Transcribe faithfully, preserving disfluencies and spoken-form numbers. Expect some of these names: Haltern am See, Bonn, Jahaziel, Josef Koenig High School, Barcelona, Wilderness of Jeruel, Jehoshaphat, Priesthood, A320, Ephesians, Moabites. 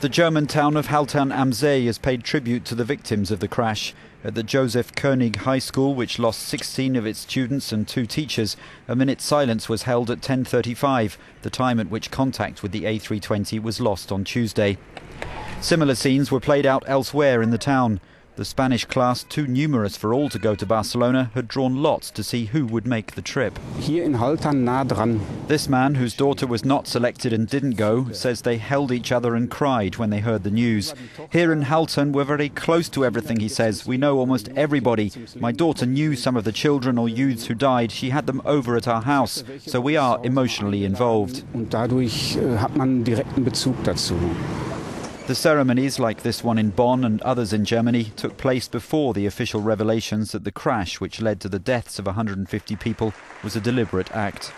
The German town of Haltern am See has paid tribute to the victims of the crash. At the Josef Koenig High School, which lost sixteen of its students and two teachers, a minute's silence was held at ten thirty-five, the time at which contact with the A three twenty was lost on Tuesday. Similar scenes were played out elsewhere in the town. The Spanish class, too numerous for all to go to Barcelona, had drawn lots to see who would make the trip. Here in Haltern nah dran. This man, whose daughter was not selected and didn't go, says they held each other and cried when they heard the news. Here in Haltern, we're very close to everything, he says. We know almost everybody. My daughter knew some of the children or youths who died. She had them over at our house, so we are emotionally involved. Und dadurch hat man direkten Bezug dazu. The ceremonies, like this one in Bonn and others in Germany, took place before the official revelations that the crash, which led to the deaths of one hundred fifty people, was a deliberate act.